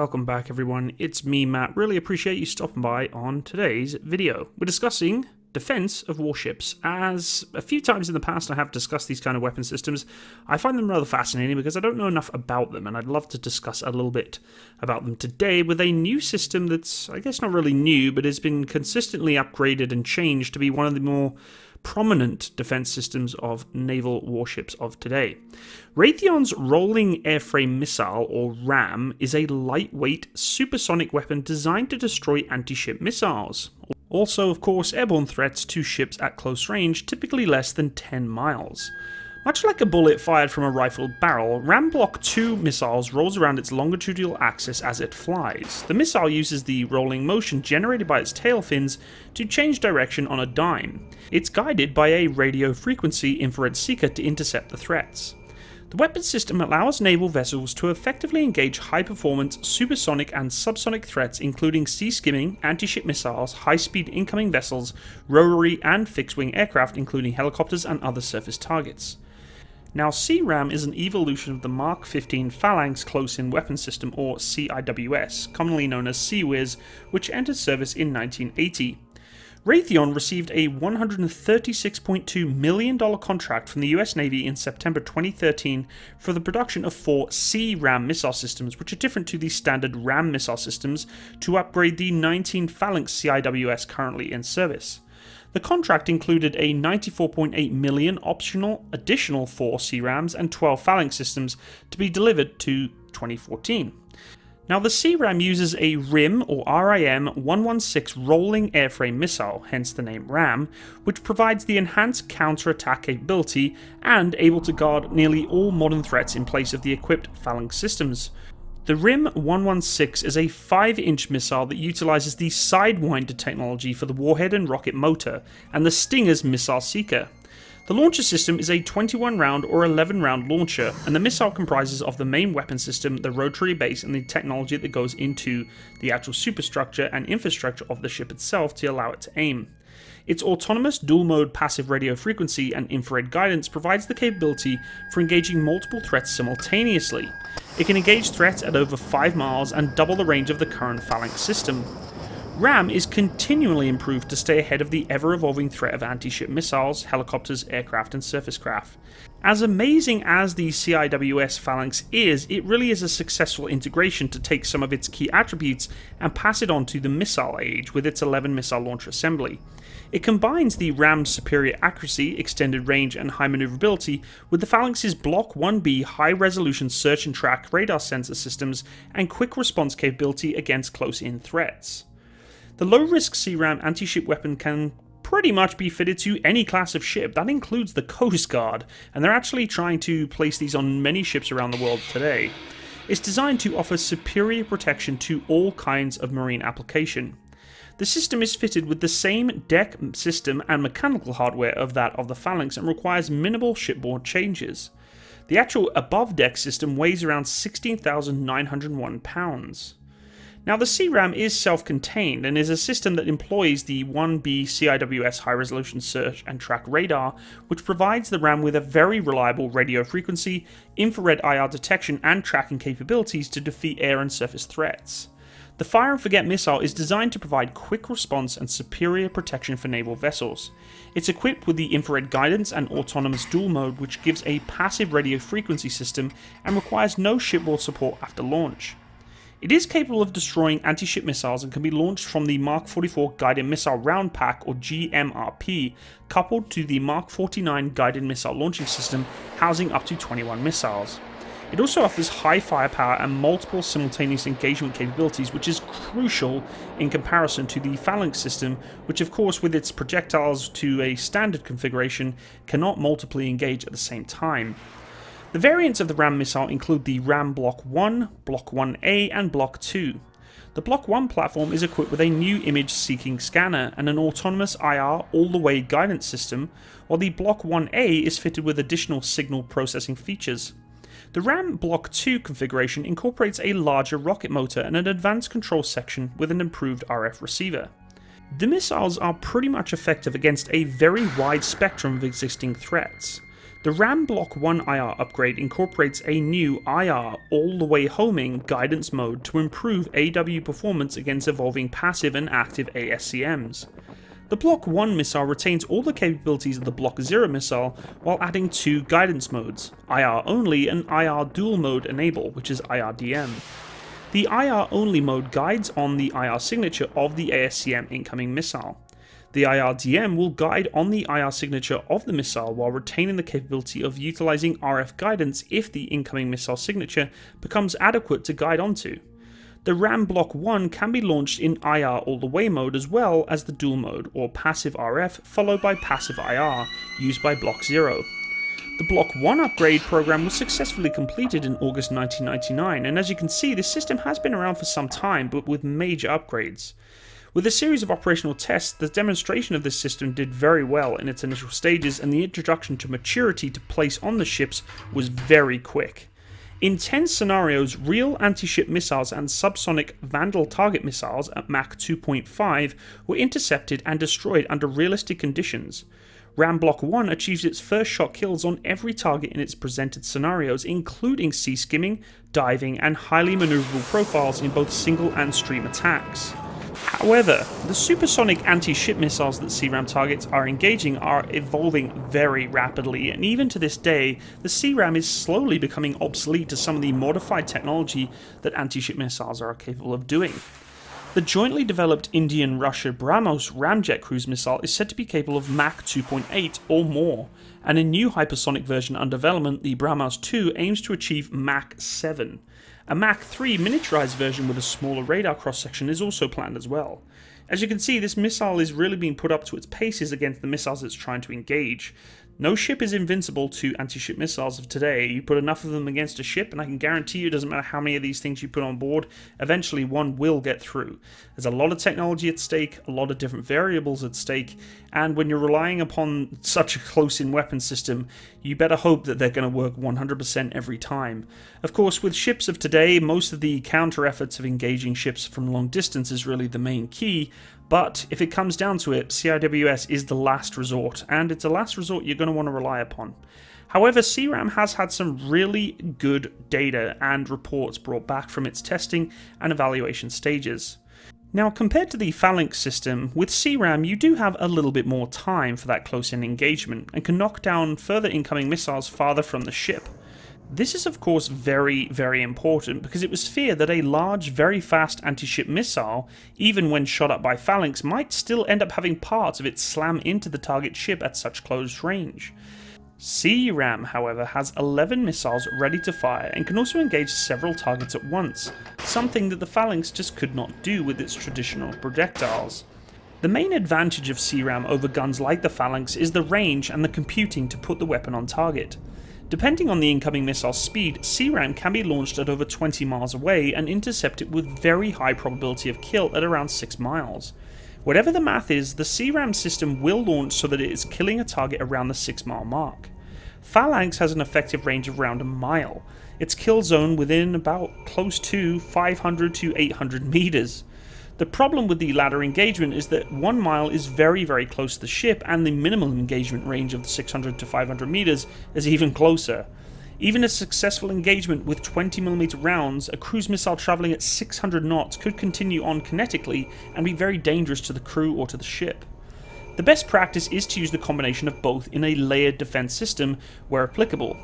welcome back everyone, it's me Matt, really appreciate you stopping by on today's video. We're discussing defense of warships. As a few times in the past I have discussed these kind of weapon systems, I find them rather fascinating because I don't know enough about them, and I'd love to discuss a little bit about them today with a new system that's, I guess, not really new, but has been consistently upgraded and changed to be one of the more prominent defense systems of naval warships of today. Raytheon's Rolling Airframe Missile, or RAM, is a lightweight supersonic weapon designed to destroy anti-ship missiles. Also, of course, airborne threats to ships at close range, typically less than 10 miles. Much like a bullet fired from a rifled barrel, RAM Block 2 missiles rolls around its longitudinal axis as it flies. The missile uses the rolling motion generated by its tail fins to change direction on a dime. It's guided by a radio frequency infrared seeker to intercept the threats. The weapon system allows naval vessels to effectively engage high-performance supersonic and subsonic threats, including sea-skimming, anti-ship missiles, high-speed incoming vessels, rotary and fixed-wing aircraft, including helicopters and other surface targets. Now, SeaRAM is an evolution of the Mark 15 Phalanx Close-In Weapon System, or CIWS, commonly known as CWIS, which entered service in 1980. Raytheon received a $136.2 million contract from the US Navy in September 2013 for the production of 4 SeaRAM missile systems, which are different to the standard RAM missile systems, to upgrade the 19 Phalanx CIWS currently in service. The contract included a $94.8 million optional additional 4 SeaRAMs and 12 Phalanx systems to be delivered to 2014. Now, the SeaRAM uses a RIM, or RIM-116 rolling airframe missile, hence the name RAM, which provides the enhanced counter-attack capability and able to guard nearly all modern threats in place of the equipped Phalanx systems. The RIM-116 is a 5-inch missile that utilizes the Sidewinder technology for the warhead and rocket motor, and the Stinger's missile seeker. The launcher system is a 21-round or 11-round launcher, and the missile comprises of the main weapon system, the rotary base, and the technology that goes into the actual superstructure and infrastructure of the ship itself to allow it to aim. Its autonomous dual-mode passive radio frequency and infrared guidance provides the capability for engaging multiple threats simultaneously. It can engage threats at over 5 miles and double the range of the current Phalanx system. RAM is continually improved to stay ahead of the ever-evolving threat of anti-ship missiles, helicopters, aircraft, and surface craft. As amazing as the CIWS Phalanx is, it really is a successful integration to take some of its key attributes and pass it on to the missile age with its 11 missile launcher assembly. It combines the RAM's superior accuracy, extended range, and high maneuverability with the Phalanx's Block 1B high-resolution search and track radar sensor systems and quick response capability against close-in threats. The low-risk SeaRAM anti-ship weapon can pretty much be fitted to any class of ship. That includes the Coast Guard, and they're actually trying to place these on many ships around the world today. It's designed to offer superior protection to all kinds of marine application. The system is fitted with the same deck system and mechanical hardware of that of the Phalanx and requires minimal shipboard changes. The actual above-deck system weighs around 16,901 pounds. Now, the SeaRAM is self-contained and is a system that employs the 1B CIWS high-resolution search and track radar, which provides the RAM with a very reliable radio frequency, infrared IR detection, and tracking capabilities to defeat air and surface threats. The Fire and Forget missile is designed to provide quick response and superior protection for naval vessels. It's equipped with the infrared guidance and autonomous dual mode, which gives a passive radio frequency system and requires no shipboard support after launch. It is capable of destroying anti-ship missiles and can be launched from the Mark 44 Guided Missile Round Pack, or GMRP, coupled to the Mark 49 Guided Missile Launching System, housing up to 21 missiles. It also offers high firepower and multiple simultaneous engagement capabilities, which is crucial in comparison to the Phalanx system, which of course, with its projectiles to a standard configuration, cannot multiply engage at the same time. The variants of the RAM missile include the RAM Block 1, Block 1A, and Block 2. The Block 1 platform is equipped with a new image-seeking scanner and an autonomous IR all-the-way guidance system, while the Block 1A is fitted with additional signal processing features. The RAM Block 2 configuration incorporates a larger rocket motor and an advanced control section with an improved RF receiver. The missiles are pretty much effective against a very wide spectrum of existing threats. The RAM Block 1 IR upgrade incorporates a new IR all-the-way homing guidance mode to improve AW performance against evolving passive and active ASCMs. The Block 1 missile retains all the capabilities of the Block 0 missile while adding two guidance modes, IR only and IR dual mode enable, which is IRDM. The IR only mode guides on the IR signature of the ASCM incoming missile. The IRDM will guide on the IR signature of the missile while retaining the capability of utilizing RF guidance if the incoming missile signature becomes adequate to guide onto. The RAM Block 1 can be launched in IR all-the-way mode as well as the dual mode, or passive RF followed by passive IR, used by Block 0. The Block 1 upgrade program was successfully completed in August 1999, and as you can see, the system has been around for some time, but with major upgrades. With a series of operational tests, the demonstration of this system did very well in its initial stages, and the introduction to maturity to place on the ships was very quick. In 10 scenarios, real anti-ship missiles and subsonic Vandal target missiles at Mach 2.5 were intercepted and destroyed under realistic conditions. RAM Block 1 achieves its first shot kills on every target in its presented scenarios, including sea skimming, diving, and highly maneuverable profiles in both single and stream attacks. However, the supersonic anti-ship missiles that SeaRAM targets are engaging are evolving very rapidly, and even to this day, the SeaRAM is slowly becoming obsolete to some of the modified technology that anti-ship missiles are capable of doing. The jointly developed Indian-Russia BrahMos ramjet cruise missile is said to be capable of Mach 2.8 or more, and a new hypersonic version under development, the BrahMos 2, aims to achieve Mach 7. A Mach 3 miniaturized version with a smaller radar cross-section is also planned as well. As you can see, this missile is really being put up to its paces against the missiles it's trying to engage. No ship is invincible to anti-ship missiles of today. You put enough of them against a ship, and I can guarantee you it doesn't matter how many of these things you put on board, eventually one will get through. There's a lot of technology at stake, a lot of different variables at stake, and when you're relying upon such a close-in weapon system, you better hope that they're going to work 100% every time. Of course, with ships of today, most of the counter efforts of engaging ships from long distance is really the main key, but if it comes down to it, CIWS is the last resort, and it's a last resort you're going to want to rely upon. However, SeaRAM has had some really good data and reports brought back from its testing and evaluation stages. Now, compared to the Phalanx system, with SeaRAM you do have a little bit more time for that close-in engagement, and can knock down further incoming missiles farther from the ship. This is of course very, very important, because it was feared that a large, very fast anti-ship missile, even when shot up by Phalanx, might still end up having parts of it slam into the target ship at such close range. SeaRAM, however, has 11 missiles ready to fire and can also engage several targets at once, something that the Phalanx just could not do with its traditional projectiles. The main advantage of SeaRAM over guns like the Phalanx is the range and the computing to put the weapon on target. Depending on the incoming missile speed, SeaRAM can be launched at over 20 miles away and intercept it with very high probability of kill at around 6 miles. Whatever the math is, the SeaRAM system will launch so that it is killing a target around the 6-mile mark. Phalanx has an effective range of around a mile. Its kill zone within about close to 500 to 800 meters. The problem with the latter engagement is that 1 mile is very, very close to the ship, and the minimum engagement range of 600 to 500 meters is even closer. Even a successful engagement with 20mm rounds, a cruise missile traveling at 600 knots could continue on kinetically and be very dangerous to the crew or to the ship. The best practice is to use the combination of both in a layered defense system where applicable.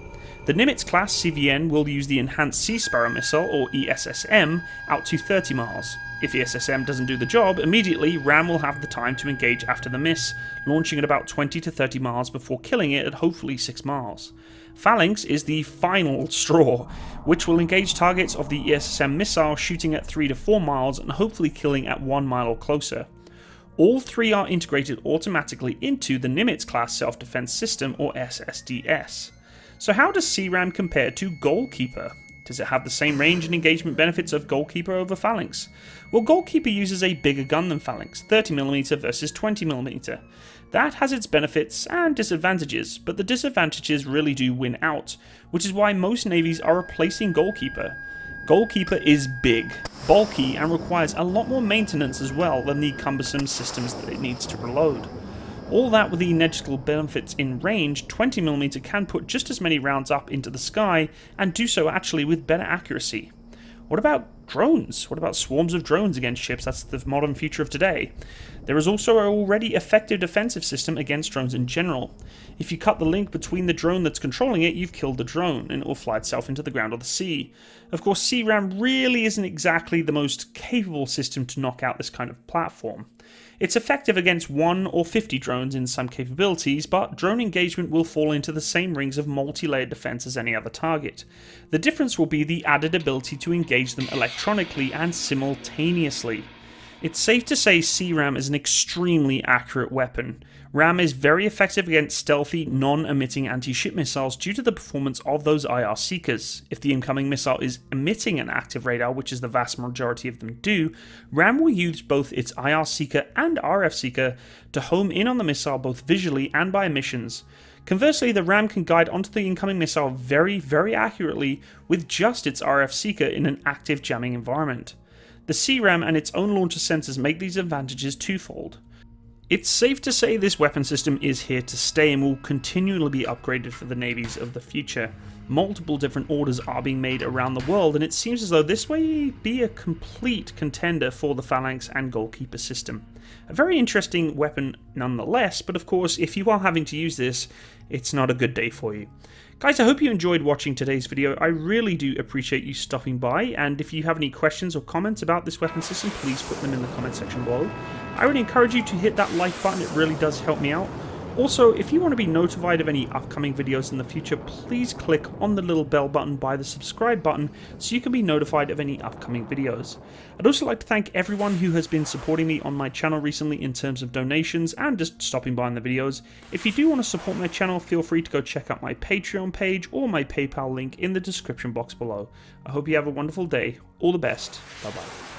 The Nimitz-class CVN will use the Enhanced Sea Sparrow Missile, or ESSM, out to 30 miles. If ESSM doesn't do the job, immediately RAM will have the time to engage after the miss, launching at about 20 to 30 miles before killing it at hopefully 6 miles. Phalanx is the final straw, which will engage targets of the ESSM missile shooting at 3 to 4 miles and hopefully killing at 1 mile or closer. All three are integrated automatically into the Nimitz-class self-defense system, or SSDS. So how does SeaRAM compare to Goalkeeper? Does it have the same range and engagement benefits of Goalkeeper over Phalanx? Well, Goalkeeper uses a bigger gun than Phalanx, 30mm versus 20mm. That has its benefits and disadvantages, but the disadvantages really do win out, which is why most navies are replacing Goalkeeper. Goalkeeper is big, bulky, and requires a lot more maintenance as well than the cumbersome systems that it needs to reload. All that with the negligible benefits in range, 20mm can put just as many rounds up into the sky, and do so actually with better accuracy. What about drones? What about swarms of drones against ships? That's the modern future of today. There is also an already effective defensive system against drones in general. If you cut the link between the drone that's controlling it, you've killed the drone, and it will fly itself into the ground or the sea. Of course, SeaRAM really isn't exactly the most capable system to knock out this kind of platform. It's effective against 1 or 50 drones in some capabilities, but drone engagement will fall into the same rings of multi-layered defense as any other target. The difference will be the added ability to engage them electronically and simultaneously. It's safe to say SeaRAM is an extremely accurate weapon. RAM is very effective against stealthy, non-emitting anti-ship missiles due to the performance of those IR seekers. If the incoming missile is emitting an active radar, which is the vast majority of them do, RAM will use both its IR seeker and RF seeker to home in on the missile both visually and by emissions. Conversely, the RAM can guide onto the incoming missile very, very accurately with just its RF seeker in an active jamming environment. The SeaRAM and its own launcher sensors make these advantages twofold. It's safe to say this weapon system is here to stay and will continually be upgraded for the navies of the future. Multiple different orders are being made around the world, and it seems as though this may be a complete contender for the Phalanx and goalkeeper system. A very interesting weapon nonetheless, but of course if you are having to use this, it's not a good day for you. Guys, I hope you enjoyed watching today's video. I really do appreciate you stopping by, and if you have any questions or comments about this weapon system, please put them in the comment section below. I would encourage you to hit that like button, it really does help me out. Also, if you want to be notified of any upcoming videos in the future, please click on the little bell button by the subscribe button so you can be notified of any upcoming videos. I'd also like to thank everyone who has been supporting me on my channel recently in terms of donations and just stopping by in the videos. If you do want to support my channel, feel free to go check out my Patreon page or my PayPal link in the description box below. I hope you have a wonderful day. All the best. Bye bye.